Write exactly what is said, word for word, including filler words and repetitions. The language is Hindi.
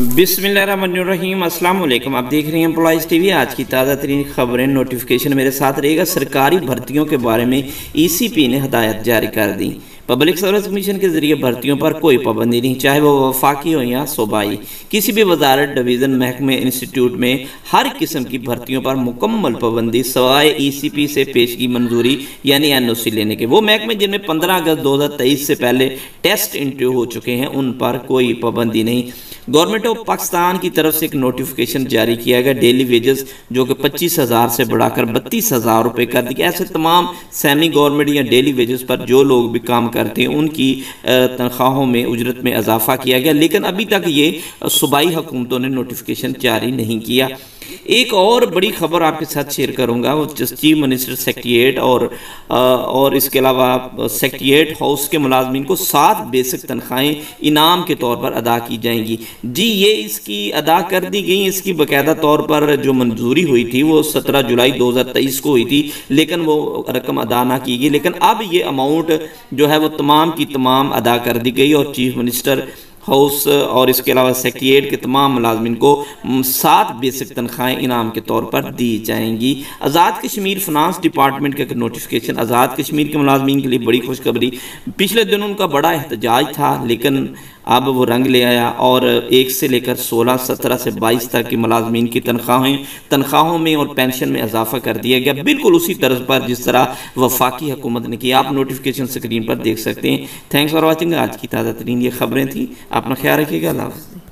बिस्मिल्लाहिर्रहमानिर्रहीम, अस्सलाम वालेकुम। आप देख रहे हैं एम्प्लॉयज़ टीवी। आज की ताज़ा तरीन खबरें नोटिफिकेशन मेरे साथ रहेगा। सरकारी भर्तियों के बारे में ई सी पी ने हदायत जारी कर दी। पब्लिक सर्विस कमीशन के जरिए भर्तियों पर कोई पाबंदी नहीं, चाहे वो वफाकी हो या सूबाई। किसी भी वजारत, डिवीज़न, महकमे, इंस्टीट्यूट में हर किस्म की भर्तियों पर मुकम्मल पाबंदी, सवाए ई सी पी से पेशगी मंजूरी यानी एन ओ सी लेने के। वो महकमे जिनमें पंद्रह अगस्त दो हज़ार तेईस से पहले टेस्ट इंटरव्यू हो चुके हैं, उन पर कोई पाबंदी नहीं। गवर्नमेंट ऑफ पाकिस्तान की तरफ से एक नोटिफिकेशन जारी किया गया। डेली वेजेस जो कि पच्चीस हज़ार से बढ़ाकर बत्तीस हज़ार रुपये कर दिया। ऐसे तमाम सेमी गवर्नमेंट या डेली वेजेस पर जो लोग भी काम करते हैं, उनकी तनख्वाहों में उजरत में इजाफा किया गया, लेकिन अभी तक ये सूबाई हुकूमतों ने नोटिफिकेशन जारी नहीं किया। एक और बड़ी खबर आपके साथ शेयर करूंगा। वो चीफ मिनिस्टर सेक्रेटरिएट और और इसके अलावा सेक्रेटरिएट हाउस के मुलाजमीन को सात बेसिक तनख्वाहें इनाम के तौर पर अदा की जाएंगी। जी, ये इसकी अदा कर दी गई। इसकी बाकायदा तौर पर जो मंजूरी हुई थी वो सत्रह जुलाई दो हज़ार तेईस को हुई थी, लेकिन वो रकम अदा ना की गई। लेकिन अब ये अमाउंट जो है वो तमाम की तमाम अदा कर दी गई और चीफ मिनिस्टर हाउस और इसके अलावा सेक्रेटरिएट के तमाम मुलाजमिन को सात बेसिक तनख्वाहें इनाम के तौर पर दी जाएंगी। आज़ाद कश्मीर फिनांस डिपार्टमेंट का नोटिफिकेशन। आज़ाद कश्मीर के मुलाजमिन के लिए बड़ी खुशखबरी। पिछले दिन उनका बड़ा एहतजाज था, लेकिन अब वो रंग ले आया और एक से लेकर सोलह, सत्रह से बाईस तक के मुलाजमीन की तनख्वाहें तनख्वाहों में और पेंशन में इजाफा कर दिया गया, बिल्कुल उसी तर्ज पर जिस तरह वफाकी हुकूमत ने किया। आप नोटिफिकेशन स्क्रीन पर देख सकते हैं। Thanks for watching. आज की ताज़ा तरीन ये खबरें थी। अपना ख्याल रखिएगा। अल्लाह हाफ़िज़।